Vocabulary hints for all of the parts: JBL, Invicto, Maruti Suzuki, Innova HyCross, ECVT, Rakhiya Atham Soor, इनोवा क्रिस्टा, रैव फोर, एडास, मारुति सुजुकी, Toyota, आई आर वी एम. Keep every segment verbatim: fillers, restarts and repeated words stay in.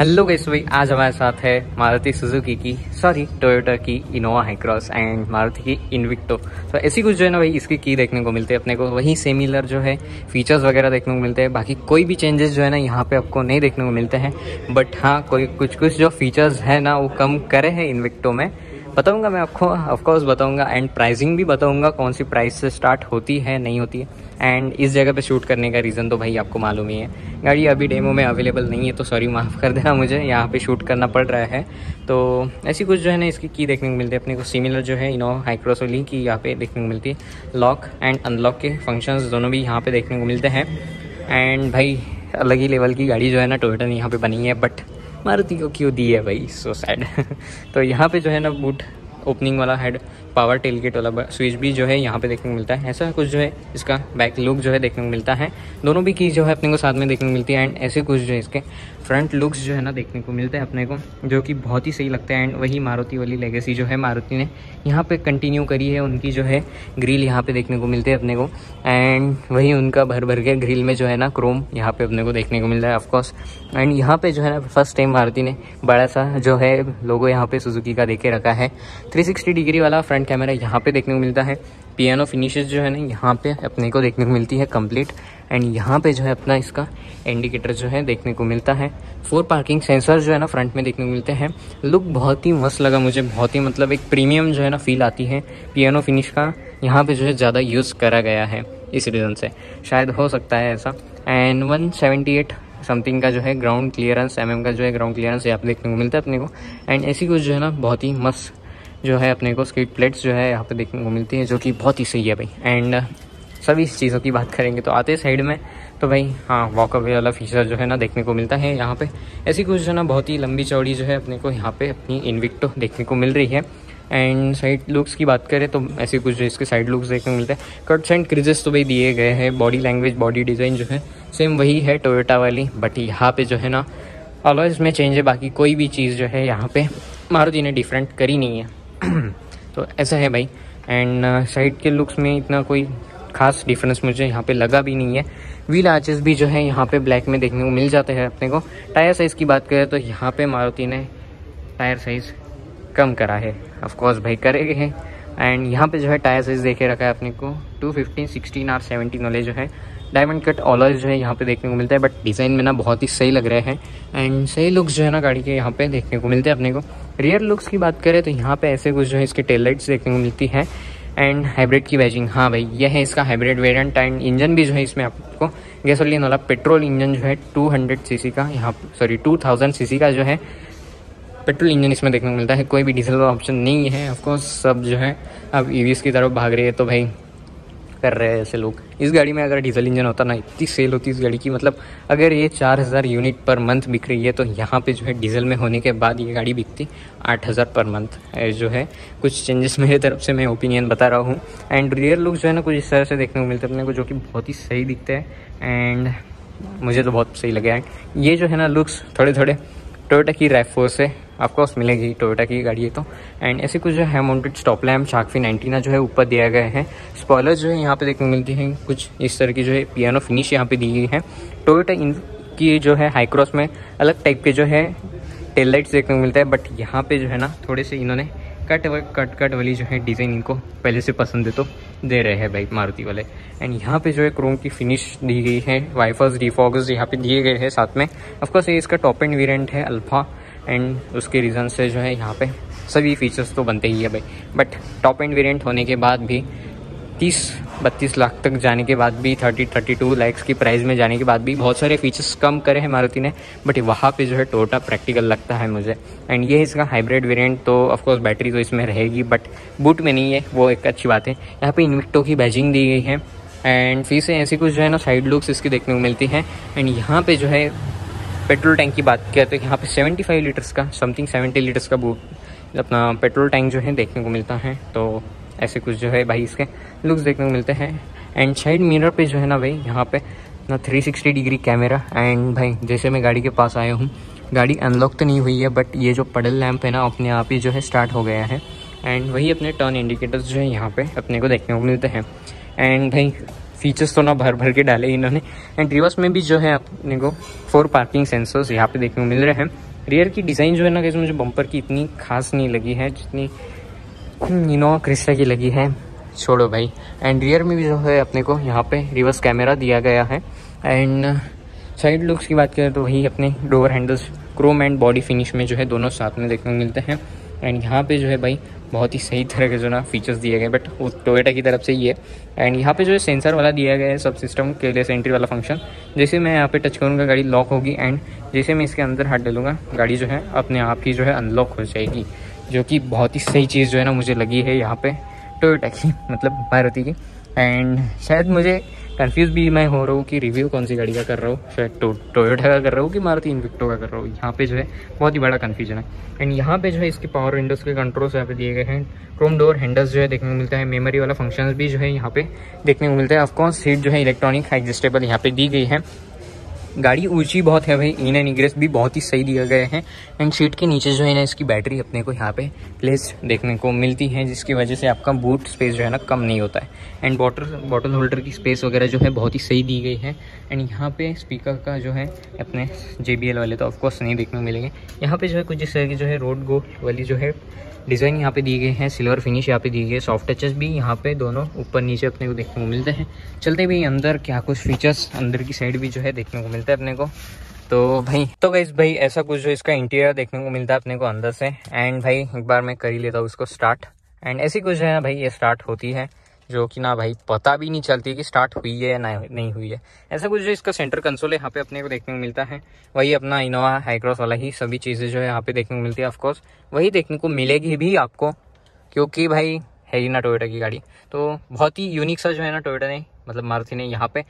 Hello guys, भाई आज हमारे साथ है मारुति सुजुकी की सॉरी टोयोटा की इनोवा हाईक्रॉस एंड मारुति की इन्विक्टो। तो ऐसी कुछ जो है ना भाई इसकी की देखने को मिलते हैं अपने को, वही सिमिलर जो है फीचर्स वगैरह देखने को मिलते हैं। बाकी कोई भी चेंजेस जो है ना यहाँ पे आपको नहीं देखने को मिलते हैं, बट हाँ कोई कुछ कुछ जो फीचर्स है ना वो कम करे हैं इन्विक्टो में, बताऊँगा मैं आपको, ऑफकोर्स बताऊँगा। एंड प्राइसिंग भी बताऊँगा, कौन सी प्राइस से स्टार्ट होती है नहीं होती है। एंड इस जगह पे शूट करने का रीज़न तो भाई आपको मालूम ही है, गाड़ी अभी डेमो में अवेलेबल नहीं है तो सॉरी माफ़ कर देना, मुझे यहाँ पे शूट करना पड़ रहा है। तो ऐसी कुछ जो है ना इसकी की देखने को मिलती है अपने को, सिमिलर जो है इनोवा हाईक्रॉस वाली की यहाँ पे देखने को मिलती है। लॉक एंड अनलॉक के फंक्शंस दोनों भी यहाँ पे देखने को मिलते हैं। एंड भाई अलग ही लेवल की गाड़ी जो है ना टोयोटा ने यहाँ पर बनी है, बट मारुति को क्यों दी है भाई, सो सैड। तो यहाँ पे जो है ना बूट ओपनिंग वाला हेड, पावर टेलगेट वाला स्विच भी जो है यहाँ पे देखने को मिलता है। ऐसा कुछ जो है इसका बैक लुक जो है देखने को मिलता है, दोनों भी की जो है अपने को साथ में देखने को मिलती है। एंड ऐसे कुछ जो है इसके फ्रंट लुक्स जो है ना देखने को मिलते हैं अपने को, जो कि बहुत ही सही लगता है। एंड वही मारुति वाली लेगेसी जो है मारुति ने यहाँ पे कंटिन्यू करी है, उनकी जो है ग्रिल यहाँ पे देखने को मिलते हैं अपने को। एंड वही उनका भर भर के ग्रिल में जो है ना क्रोम यहाँ पे अपने को देखने को मिल रहा है ऑफकोर्स। एंड यहाँ पे जो है ना फर्स्ट टाइम मारुति ने बड़ा सा जो है लोगो यहाँ पे सुजुकी का देके रखा है। थ्री सिक्सटी डिग्री वाला फ्रंट कैमरा यहाँ पे देखने को मिलता है। पियानो फिनिशेस जो है ना यहाँ पे अपने को देखने को मिलती है कंप्लीट। एंड यहाँ पे जो है अपना इसका इंडिकेटर जो है देखने को मिलता है। फोर पार्किंग सेंसर जो है ना फ्रंट में देखने को मिलते हैं। लुक बहुत ही मस्त लगा मुझे, बहुत ही मतलब एक प्रीमियम जो है ना फील आती है। पियानो फिनिश का यहाँ पे जो है ज़्यादा यूज़ करा गया है, इस रीज़न से शायद हो सकता है ऐसा। And one seventy eight something का जो है ग्राउंड क्लियरेंस, एम एम का जो है ग्राउंड क्लियरेंस यहाँ पे देखने को मिलता है अपने को। एंड ऐसी कुछ जो है ना बहुत ही मस्त जो है अपने को स्किड प्लेट्स जो है यहाँ पे देखने को मिलती है, जो कि बहुत ही सही है भाई। एंड सभी इस चीज़ों की बात करेंगे तो आते साइड में तो भाई हाँ वॉक अवे वाला फीचर जो है ना देखने को मिलता है यहाँ पे। ऐसी कुछ जो है ना बहुत ही लंबी चौड़ी जो है अपने को यहाँ पे अपनी इन्विक्टो देखने को मिल रही है। एंड साइड लुक्स की बात करें तो ऐसे कुछ जो इसके साइड लुक्स देखने को मिलते हैं। कट्स एंड क्रिजेस तो भाई दिए गए हैं, बॉडी लैंग्वेज बॉडी डिज़ाइन जो है सेम वही है टोयोटा वाली, बट यहाँ पे जो है ना अलॉयज में चेंज है। बाकी कोई भी चीज़ जो है यहाँ पे मारुति ने डिफरेंट करी नहीं है। तो ऐसा है भाई। एंड साइड के लुक्स में इतना कोई खास डिफरेंस मुझे यहाँ पे लगा भी नहीं है। व्हील आर्चेस भी जो है यहाँ पे ब्लैक में देखने को मिल जाते हैं अपने को। टायर साइज़ की बात करें तो यहाँ पे मारुति ने टायर साइज़ कम करा है, ऑफकोर्स भाई करेंगे हैं। एंड यहाँ पे जो है टायर साइज़ देखे रखा है अपने को टू फिफ्टीन सिक्सटीन और सेवनटीन वाले जो है डायमंड कट अलॉय जो है यहाँ पे देखने को मिलता है, बट डिज़ाइन में ना बहुत ही सही लग रहे हैं। एंड सही लुक्स जो है ना गाड़ी के यहाँ पे देखने को मिलते हैं अपने को। रियर लुक्स की बात करें तो यहाँ पे ऐसे कुछ जो है इसके टेल लाइट्स देखने को मिलती है। एंड हाइब्रिड की बैजिंग, हाँ भाई यह है इसका हाइब्रिड वेरिएंट। एंड इंजन भी जो है इसमें आपको गैसोलीन वाला पेट्रोल इंजन जो है टू हंड्रेड सी सी का यहाँ sorry two thousand C C का जो है पेट्रोल इंजन इसमें देखने को मिलता है। कोई भी डीजल का ऑप्शन नहीं है ऑफकोर्स, सब जो है अब ई वीज़ की तरफ भाग रही है तो भाई कर रहे हैं ऐसे लोग। इस गाड़ी में अगर डीजल इंजन होता ना इतनी सेल होती इस गाड़ी की, मतलब अगर ये चार हज़ार यूनिट पर मंथ बिक रही है तो यहाँ पे जो है डीजल में होने के बाद ये गाड़ी बिकती आठ हज़ार पर मंथ। जो है कुछ चेंजेस मेरे तरफ से, मैं ओपिनियन बता रहा हूँ। एंड रियर लुक जो है ना कुछ इस तरह से देखने को मिलते अपने को, जो कि बहुत ही सही दिखते हैं एंड मुझे तो बहुत सही लगे। एंड ये जो है ना लुक्स थोड़े थोड़े टोयोटा की रैव फोर से ऑफकोर्स मिलेगी, टोयोटा की गाड़ी है तो। एंड ऐसे कुछ जो है mounted stop lamp, shark fin antenna जो है ऊपर दिया गया है। स्पॉयलर जो है यहाँ पे देखने को मिलती है, कुछ इस तरह की जो है पियानो फिनिश यहाँ पे दी गई है। टोयोटा इन की जो है हाईक्रॉस में अलग टाइप के जो है टेल लाइट्स देखने को मिलता है, बट यहाँ पे जो है ना थोड़े से इन्होंने कट कट कट वाली जो है डिज़ाइन इनको पहले से पसंद है तो दे रहे हैं भाई मारुति वाले। एंड यहाँ पे जो है क्रोम की फिनिश दी गई है, वाइफर्स डिफॉगर्स यहाँ पे दिए गए हैं साथ में। ऑफकोर्स ये इसका टॉप एंड वेरिएंट है अल्फा, एंड उसके रीज़न से जो है यहाँ पे सभी फीचर्स तो बनते ही है भाई, बट टॉप एंड वेरिएंट होने के बाद भी तीस बत्तीस लाख तक जाने के बाद भी थर्टी थर्टी टू लैक्स की प्राइस में जाने के बाद भी बहुत सारे फीचर्स कम करे हैं मारुति ने, बट वहाँ पे जो है टोयोटा प्रैक्टिकल लगता है मुझे। एंड ये इसका हाइब्रिड वेरिएंट तो ऑफकोर्स बैटरी तो इसमें रहेगी, बट बूट में नहीं है, वो एक अच्छी बात है। यहाँ पे इन्विक्टो की बैजिंग दी गई है। एंड फिर से ऐसी कुछ जो है ना साइड लुक्स इसकी देखने को मिलती हैं। एंड यहाँ पर जो है पेट्रोल टैंक की बात करें तो यहाँ पे पचहत्तर लीटर्स का समथिंग सत्तर लीटर्स का बूट अपना पेट्रोल टैंक जो है देखने को मिलता है। तो ऐसे कुछ जो है भाई इसके लुक्स देखने को मिलते हैं। एंड साइड मिरर पे जो है ना भाई यहाँ पे ना तीन सौ साठ डिग्री कैमरा। एंड भाई जैसे मैं गाड़ी के पास आया हूँ, गाड़ी अनलॉक तो नहीं हुई है, बट ये जो पेडल लैंप है ना अपने आप ही जो है स्टार्ट हो गया है। एंड वही अपने टर्न इंडिकेटर्स जो है यहाँ पे अपने को देखने को मिलते हैं। एंड भाई फीचर्स तो ना भर भर के डाले इन्होंने। एंड रिवर्स में भी जो है अपने को फोर पार्किंग सेंसर्स यहाँ पे देखने को मिल रहे हैं। रियर की डिज़ाइन जो है ना गाइस मुझे बम्पर की इतनी खास नहीं लगी है जितनी इनोवा क्रिस्टा की लगी है, छोड़ो भाई। एंड रियर में भी जो है अपने को यहाँ पे रिवर्स कैमरा दिया गया है। एंड साइड लुक्स की बात करें तो वही अपने door handles chrome and body finish में जो है दोनों साथ में देखने को मिलते हैं। एंड यहाँ पे जो है भाई बहुत ही सही तरह के जो ना फीचर्स दिए गए बट वो टोयोटा की तरफ से ही है। एंड यहाँ पे जो है सेंसर वाला दिया गया है सब सिस्टम के लिए एंट्री वाला फंक्शन। जैसे मैं यहाँ पे टच करूँगा गाड़ी लॉक होगी एंड जैसे मैं इसके अंदर हाथ डालूंगा गाड़ी जो है अपने आप ही जो है अनलॉक हो जाएगी, जो कि बहुत ही सही चीज़ जो है ना मुझे लगी है यहाँ पे टोयोटा की, मतलब मारुति की। एंड शायद मुझे कन्फ्यूज़ भी मैं हो रहा हूँ कि रिव्यू कौन सी गाड़ी का कर रहा हूँ, शायद टोयोटा का कर रहा हूँ कि मारुति इन्विक्टो का कर रहा हूँ, यहाँ पे जो है बहुत ही बड़ा कन्फ्यूजन है। एंड यहाँ पे जो है इसके पावर विंडोज़ के कंट्रोल्स यहाँ पे दिए गए हैं, क्रोम डोर हैंडल्स जो है देखने को मिलता है, मेमोरी वाला फंक्शंस भी जो है यहाँ पे देखने को मिलता है। ऑफकोर्स सीट जो है इलेक्ट्रॉनिक एडजस्टेबल यहाँ पे दी गई है। गाड़ी ऊंची बहुत है भाई, इन एंड इग्रेस भी बहुत ही सही दिया गया है। एंड सीट के नीचे जो है ना इसकी बैटरी अपने को यहाँ पे प्लेस देखने को मिलती है, जिसकी वजह से आपका बूट स्पेस जो है ना कम नहीं होता है। एंड बॉटल बॉटल होल्डर की स्पेस वगैरह जो है बहुत ही सही दी गई है। एंड यहाँ पे स्पीकर का जो है अपने जे बी एल वाले तो ऑफकोर्स नहीं देखने को मिलेंगे। यहाँ पर जो है कुछ इस तरह की जो है रोड गो वाली जो है डिज़ाइन यहाँ पे दिए गए हैं, सिल्वर फिनिश यहाँ पे दिए गए, सॉफ्ट टचेस भी यहाँ पे दोनों ऊपर नीचे अपने को देखने को मिलते हैं। चलते भी अंदर क्या कुछ फीचर्स अंदर की साइड भी जो है देखने को मिलता है अपने को। तो भाई तो गाइस भाई ऐसा कुछ जो इसका इंटीरियर देखने को मिलता है अपने को अंदर से। एंड भाई एक बार मैं कर ही लेता हूँ उसको स्टार्ट। एंड ऐसी कुछ है भाई ये स्टार्ट होती है जो कि ना भाई पता भी नहीं चलती कि स्टार्ट हुई है या ना नहीं हुई है। ऐसा कुछ जो इसका सेंटर कंसोल है यहाँ पे अपने को देखने को मिलता है, वही अपना इनोवा हाईक्रॉस वाला ही सभी चीज़ें जो है यहाँ पे देखने को मिलती है। ऑफकोर्स वही देखने को मिलेगी भी आपको, क्योंकि भाई है ही ना टोयोटा की गाड़ी, तो बहुत ही यूनिक सा जो है ना टोयोटा ने मतलब मारुति ने यहाँ पे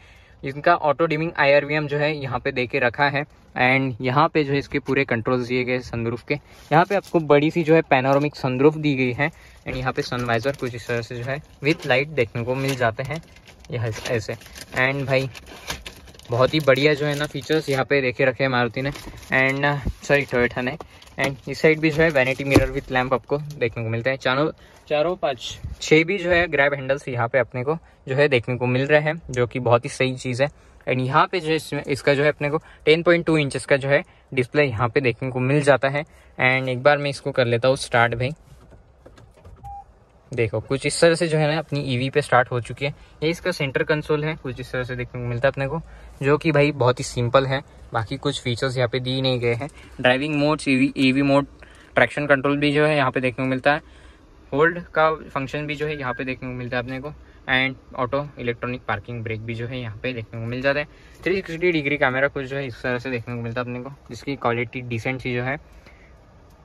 इनका auto dimming आई आर वी एम जो है यहाँ पे दे के रखा है। एंड यहाँ पे जो है इसके पूरे कंट्रोल्स दिए गए सनरूफ के, यहाँ पे आपको बड़ी सी जो है पैनोरमिक सनरूफ दी गई है। एंड यहाँ पे सनवाइजर कुछ इस तरह से जो है विथ लाइट देखने को मिल जाते हैं यह ऐसे। एंड भाई बहुत ही बढ़िया जो है ना फीचर्स यहाँ पे देखे रखे हैं मारुति ने, एंड सॉरी टोयोटा ने। एंड इस साइड भी जो है वैनिटी मिरर विथ लैंप आपको देखने को मिलता है। चारों चारों पाँच छः भी जो है ग्रैब हैंडल्स यहाँ पे अपने को जो है देखने को मिल रहे हैं, जो कि बहुत ही सही चीज़ है। एंड यहाँ पे जो इसमें इसका जो है अपने को टेन पॉइंट टू इंचेस का जो है डिस्प्ले यहाँ पे देखने को मिल जाता है। एंड एक बार मैं इसको कर लेता हूँ स्टार्ट। भाई देखो कुछ इस तरह से जो है ना अपनी ईवी पे स्टार्ट हो चुकी है। ये इसका सेंटर कंसोल है, कुछ इस तरह से देखने को मिलता है अपने को, जो कि भाई बहुत ही सिंपल है, बाकी कुछ फीचर्स यहाँ पे दी नहीं गए हैं। Driving modes, EV EV mode, traction control भी जो है यहाँ पे देखने को मिलता है, होल्ड का फंक्शन भी जो है यहाँ पे देखने को मिलता है अपने को। And auto electronic parking brake भी जो है यहाँ पे देखने को मिल जाता है। थ्री सिक्सटी डिग्री कैमरा कुछ जो है इस तरह से देखने को मिलता है अपने को, जिसकी क्वालिटी डिसेंट सी जो है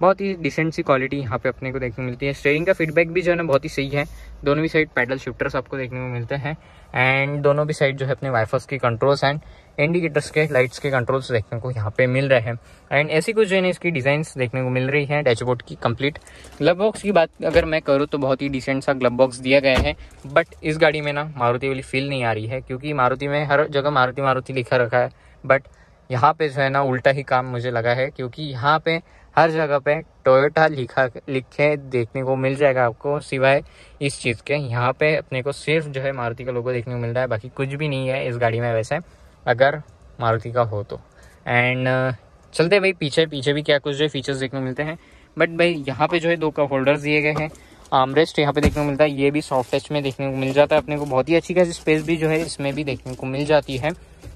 बहुत ही डिसेंट सी क्वालिटी यहाँ पे अपने को देखने को मिलती है। स्टीयरिंग का फीडबैक भी जो है ना बहुत ही सही है, दोनों भी साइड पैडल शिफ्टर्स आपको देखने को मिलते हैं। एंड दोनों भी साइड जो है अपने वाइफर्स के कंट्रोल्स एंड इंडिकेटर्स के लाइट्स के कंट्रोल्स देखने को यहाँ पे मिल रहे हैं। एंड ऐसी कुछ जो है ना इसकी डिज़ाइंस देखने को मिल रही है डैशबोर्ड की कंप्लीट। ग्लब बॉक्स की बात अगर मैं करूँ तो बहुत ही डिसेंट सा ग्लब बॉक्स दिया गया है, बट इस गाड़ी में ना मारुति वाली फील नहीं आ रही है, क्योंकि मारुति में हर जगह मारुति मारुति लिखा रखा है, बट यहाँ पे जो है ना उल्टा ही काम मुझे लगा है, क्योंकि यहाँ पे हर जगह पे टोयोटा लिखा लिखे देखने को मिल जाएगा आपको, सिवाय इस चीज़ के यहाँ पे अपने को सिर्फ जो है मारुति का लोगो देखने को मिल रहा है, बाकी कुछ भी नहीं है इस गाड़ी में वैसे अगर मारुति का हो तो। एंड चलते भाई पीछे पीछे भी क्या कुछ जो फीचर्स देखने को मिलते हैं, बट भाई यहाँ पे जो है दो कप होल्डर्स दिए गए हैं, आर्मरेस्ट यहाँ पे देखने को मिलता है, ये भी सॉफ्ट टच में देखने को मिल जाता है अपने को, बहुत ही अच्छी खासी स्पेस भी जो है इसमें भी देखने को मिल जाती है।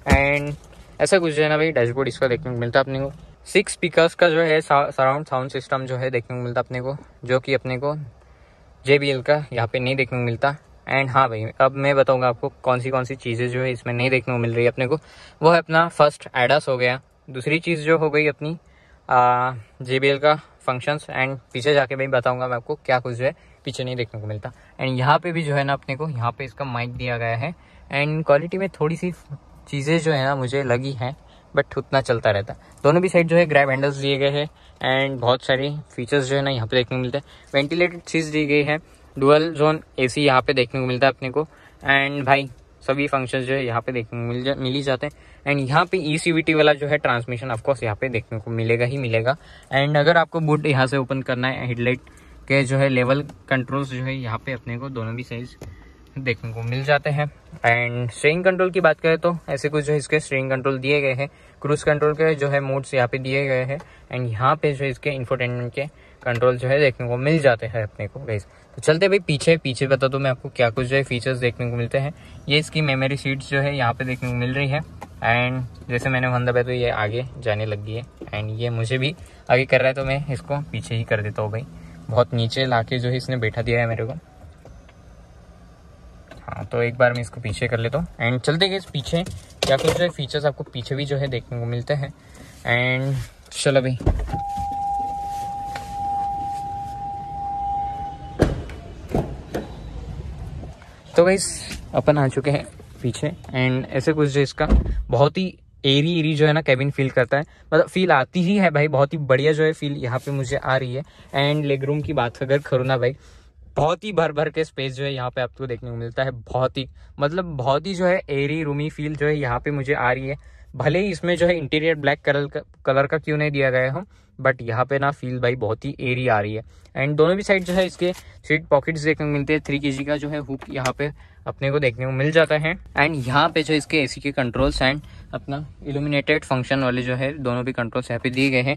एंड ऐसा कुछ जो है ना भाई डैशबोर्ड इसका देखने को मिलता है अपने को। सिक्स स्पीकर्स का जो है सराउंड साउंड सिस्टम जो है देखने को मिलता है अपने को, जो कि अपने को जे बी एल का यहाँ पे नहीं देखने को मिलता। एंड हाँ भाई अब मैं बताऊंगा आपको कौन सी कौन सी चीज़ें जो है इसमें नहीं देखने को मिल रही है अपने को। वो है अपना फर्स्ट एडास हो गया, दूसरी चीज़ जो हो गई अपनी जे बी एल का फंक्शंस। एंड पीछे जाके भाई बताऊंगा मैं आपको क्या कुछ जो है पीछे नहीं देखने को मिलता। एंड यहाँ पे भी जो है ना अपने को यहाँ पे इसका माइक दिया गया है। एंड क्वालिटी में थोड़ी सी चीज़ें जो है ना मुझे लगी हैं, बट उतना चलता रहता। दोनों भी साइड जो है ग्रैब हैंडल्स दिए गए हैं एंड बहुत सारे फीचर्स जो है ना यहाँ पे देखने को मिलते हैं। वेंटिलेटेड सीट्स दी गई है, डुअल जोन एसी यहाँ पे देखने को मिलता है अपने को। एंड भाई सभी फंक्शंस जो है यहाँ पे देखने को मिल जा मिल ही जाते हैं। एंड यहाँ पे ई सी वी टी वाला जो है ट्रांसमिशन ऑफकोर्स यहाँ पे देखने को मिलेगा ही मिलेगा। एंड अगर आपको बूट यहाँ से ओपन करना है, हेडलाइट के जो है लेवल कंट्रोल्स जो है यहाँ पे अपने को दोनों भी साइज देखने को मिल जाते हैं। एंड स्टीयरिंग कंट्रोल की बात करें तो ऐसे कुछ जो इसके स्टीयरिंग कंट्रोल दिए गए हैं, क्रूज कंट्रोल के जो है मोड्स यहाँ पे दिए गए हैं, एंड यहाँ पे जो इसके इंफोटेनमेंट के कंट्रोल जो है देखने को मिल जाते हैं अपने को गाइस। तो चलते भाई पीछे पीछे बता दो मैं आपको क्या कुछ जो है फीचर्स देखने को मिलते हैं। ये इसकी मेमोरी सीट्स जो है यहाँ पे देखने को मिल रही है, एंड जैसे मैंने वन दबाया तो ये आगे जाने लग गई है, एंड ये मुझे भी आगे कर रहा है तो मैं इसको पीछे ही कर देता हूँ भाई, बहुत नीचे लाके जो है इसने बैठा दिया है मेरे को। हाँ तो एक बार मैं इसको पीछे कर लेता हूँ एंड चलते गए पीछे क्या कुछ जो है फीचर्स आपको पीछे भी जो है देखने को मिलते हैं। एंड चलो भाई तो गाइस अपन आ चुके हैं पीछे, एंड ऐसे कुछ जो इसका बहुत ही एरी एरी जो है ना कैबिन फील करता है, मतलब फील आती ही है भाई, बहुत ही बढ़िया जो है फील यहाँ पे मुझे आ रही है। एंड लेग रूम की बात अगर करूँ ना भाई, बहुत ही भर भर के स्पेस जो है यहाँ पे आपको देखने को मिलता है, बहुत ही मतलब बहुत ही जो है एरी रूमी फील जो है यहाँ पे मुझे आ रही है। भले ही इसमें जो है इंटीरियर ब्लैक कलर का कलर का क्यों नहीं दिया गया हो, बट यहाँ पे ना फील भाई बहुत ही एरी आ रही है। एंड दोनों भी साइड जो है इसके सीट पॉकेट्स देखने को मिलते हैं, थ्री के जी का जो है हुक यहाँ पे अपने को देखने को मिल जाता है। एंड यहाँ पे जो इसके एसी के कंट्रोल्स एंड अपना इल्यूमिनेटेड फंक्शन वाले जो है दोनों भी कंट्रोल्स यहाँ पे दिए गए हैं।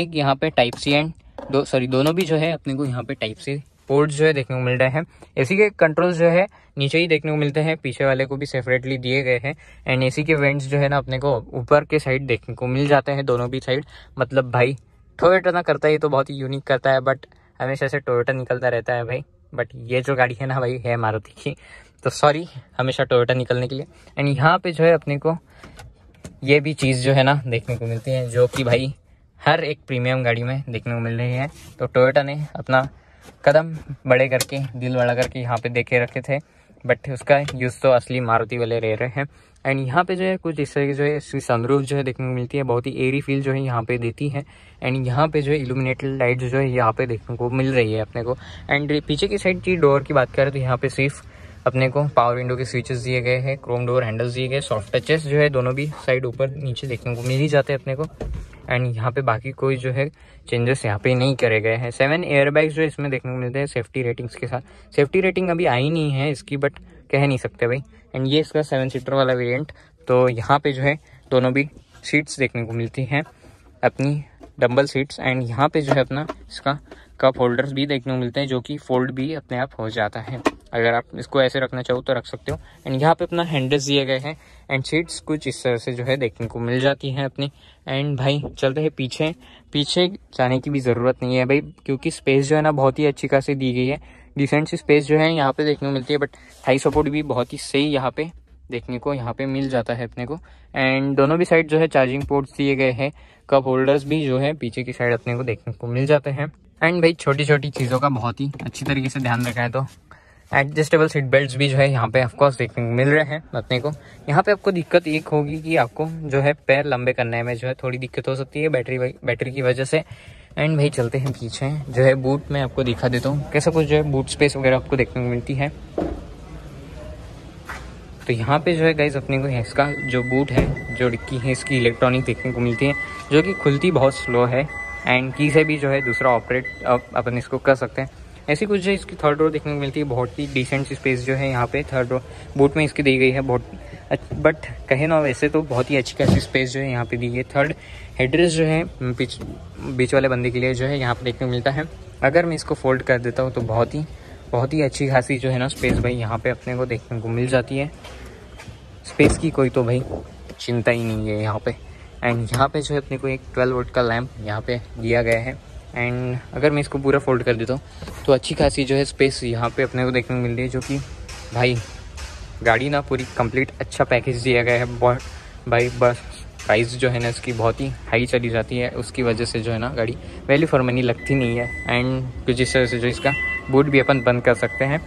एक यहाँ पे टाइप सी एंड दो सॉरी दोनों भी जो है अपने को यहाँ पे टाइप सी पोर्ट्स जो है देखने को मिल रहे हैं। एसी के कंट्रोल्स जो है नीचे ही देखने को मिलते हैं, पीछे वाले को भी सेपरेटली दिए गए हैं। एंड एसी के वेंट्स जो है ना अपने को ऊपर के साइड देखने को मिल जाते हैं दोनों भी साइड। मतलब भाई टोयोटा ना करता है तो बहुत ही यूनिक करता है, बट हमेशा से टोयोटा निकलता रहता है भाई, बट ये जो गाड़ी है ना भाई है मारुति की, तो सॉरी हमेशा टोयोटा निकलने के लिए। एंड यहाँ पे जो है अपने को ये भी चीज़ जो है ना देखने को मिलती है, जो कि भाई हर एक प्रीमियम गाड़ी में देखने को मिल रही है। तो टोयोटा ने अपना कदम बड़े करके दिल बड़ा करके यहाँ पे देखे रखे थे, बट उसका यूज़ तो असली मारुति वाले रह रहे हैं। एंड यहाँ पे जो है कुछ इस तरह की जो है इसकी सनरूफ जो है देखने को मिलती है, बहुत ही एरी फील जो है यहाँ पे देती है। एंड यहाँ पे जो है इल्यूमिनेटेड लाइट जो है यहाँ पे देखने को मिल रही है अपने को। एंड पीछे की साइड की डोर की बात करें तो यहाँ पे सिर्फ अपने को पावर विंडो के स्विचेस दिए गए हैं, क्रोम डोर हैंडल्स दिए गए, सॉफ्ट टचेस जो है दोनों भी साइड ऊपर नीचे देखने को मिल ही जाते हैं अपने को। एंड यहाँ पे बाकी कोई जो है चेंजेस यहाँ पे नहीं करे गए हैं। सेवन एयरबैग्स जो इसमें देखने को मिलते हैं सेफ्टी रेटिंग्स के साथ, सेफ्टी रेटिंग अभी आई नहीं है इसकी बट कह नहीं सकते भाई। एंड ये इसका सेवन सीटर वाला वेरिएंट, तो यहाँ पे जो है दोनों भी सीट्स देखने को मिलती हैं अपनी डबल सीट्स। एंड यहाँ पे जो है अपना इसका कप होल्डर्स भी देखने को मिलते हैं, जो कि फोल्ड भी अपने आप हो जाता है, अगर आप इसको ऐसे रखना चाहो तो रख सकते हो। एंड यहाँ पे अपना हैंडल्स दिए गए हैं। एंड सीट्स कुछ इस तरह से जो है देखने को मिल जाती हैं अपनी। एंड भाई चलते हैं पीछे, पीछे जाने की भी ज़रूरत नहीं है भाई, क्योंकि स्पेस जो है ना बहुत ही अच्छी खासी दी गई है, डिसेंट सी स्पेस जो है यहाँ पे देखने को मिलती है। बट हाई सपोर्ट भी बहुत ही सही यहाँ पे देखने को यहाँ पे मिल जाता है अपने को। एंड दोनों भी साइड जो है चार्जिंग पोर्ट्स दिए गए हैं, कप होल्डर्स भी जो है पीछे की साइड अपने को देखने को मिल जाते हैं। एंड भाई छोटी छोटी चीज़ों का बहुत ही अच्छी तरीके से ध्यान रखा है, तो एडजस्टेबल सीट बेल्ट्स भी जो है यहाँ पे ऑफकोर्स देखने को मिल रहे हैं अपने को। यहाँ पे आपको दिक्कत एक होगी कि आपको जो है पैर लंबे करने में जो है थोड़ी दिक्कत हो सकती है बैटरी बैटरी की वजह से। एंड भाई चलते हैं पीछे जो है बूट में आपको दिखा देता हूँ कैसा कुछ जो है बूट स्पेस वगैरह आपको देखने को मिलती है। तो यहाँ पे जो है गाइस अपने को इसका जो बूट है जो डिक्की है इसकी इलेक्ट्रॉनिक देखने को मिलती है, जो कि खुलती बहुत स्लो है। एंड की से भी जो है दूसरा ऑपरेट अपन इसको कर सकते हैं। ऐसी कुछ जो है इसकी थर्ड रो देखने को मिलती है, बहुत ही डिसेंट स्पेस जो है यहाँ पे थर्ड रो बूट में इसकी दी गई है, बहुत बट कहे ना वैसे तो बहुत ही अच्छी खासी स्पेस जो है यहाँ पे दी गई है। थर्ड हेडरेस्ट जो है बीच बीच वाले बंदे के लिए जो है यहाँ पे देखने को मिलता है। अगर मैं इसको फोल्ड कर देता हूँ तो बहुत ही बहुत ही अच्छी खासी जो है ना स्पेस भाई यहाँ पे अपने को देखने को मिल जाती है, स्पेस की कोई तो भाई चिंता ही नहीं है यहाँ पे। एंड यहाँ पे जो है अपने को एक ट्वेल्व वोल्ट का लैंप यहाँ पे दिया गया है। एंड अगर मैं इसको पूरा फोल्ड कर देता हूँ तो अच्छी खासी जो है स्पेस यहाँ पे अपने को देखने को मिल रही है, जो कि भाई गाड़ी ना पूरी कंप्लीट अच्छा पैकेज दिया गया है। बहुत भाई बस प्राइस जो है ना इसकी बहुत ही हाई चली जाती है, उसकी वजह से जो है ना गाड़ी वैल्यू फॉर मनी लगती नहीं है। एंड कुछ इस तरह से जो इसका बूट भी अपन बंद कर सकते हैं।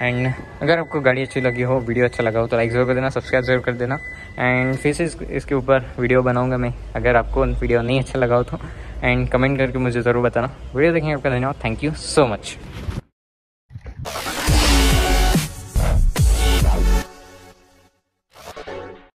एंड अगर आपको गाड़ी अच्छी लगी हो, वीडियो अच्छा लगा हो तो लाइक ज़रूर कर देना, सब्सक्राइब ज़रूर कर देना। एंड फिर से इसके ऊपर वीडियो बनाऊंगा मैं, अगर आपको वीडियो नहीं अच्छा लगा हो तो। एंड कमेंट करके मुझे ज़रूर बताना। वीडियो देखने आपका धन्यवाद, थैंक यू सो मच।